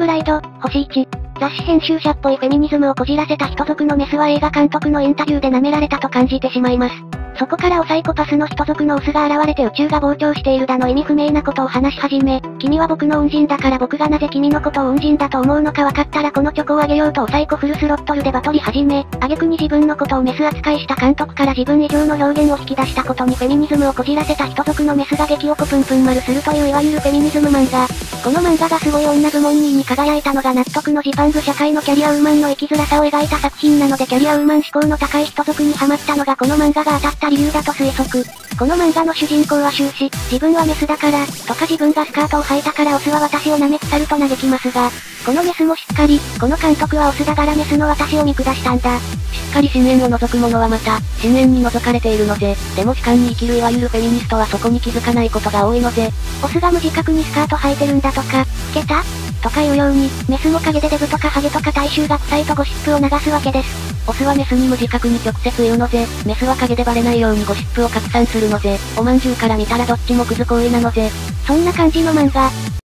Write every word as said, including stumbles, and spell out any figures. プライド、星いち。雑誌編集者っぽいフェミニズムをこじらせた人族のメスは映画監督のインタビューで舐められたと感じてしまいます。そこからおサイコパスの人族のオスが現れて宇宙が膨張しているだの意味不明なことを話し始め、君は僕の恩人だから僕がなぜ君のことを恩人だと思うのか分かったらこのチョコをあげようとおサイコフルスロットルでバトり始め、挙句に自分のことをメス扱いした監督から自分以上の表現を引き出したことにフェミニズムをこじらせた人族のメスが激おこぷんぷん丸するといういわゆるフェミニズム漫画。この漫画がすごい女部門にいに輝いたのが納得のジパング社会のキャリアウーマンの生きづらさを描いた作品なので、キャリアウーマン志向の高い人族にハマったのがこの漫画が当たった理由だと推測。この漫画の主人公は終始、自分はメスだから、とか自分がスカートを履いたからオスは私を舐め腐ると嘆きますが、このメスもしっかり、この監督はオスだからメスの私を見下したんだ。しっかり深淵を覗く者はまた、深淵に覗かれているので、でも悲観に生きるいわゆるフェミニストはそこに気づかないことが多いので、オスが無自覚にスカート履いてるんだとか、ケタとかいうように、メスも陰でデブとかハゲとか体臭が臭いとゴシップを流すわけです。オスはメスに無自覚に直接言うので、メスは陰でバレないようにゴシップを拡散するので、おまんじゅうから見たらどっちもクズ行為なので、そんな感じの漫画。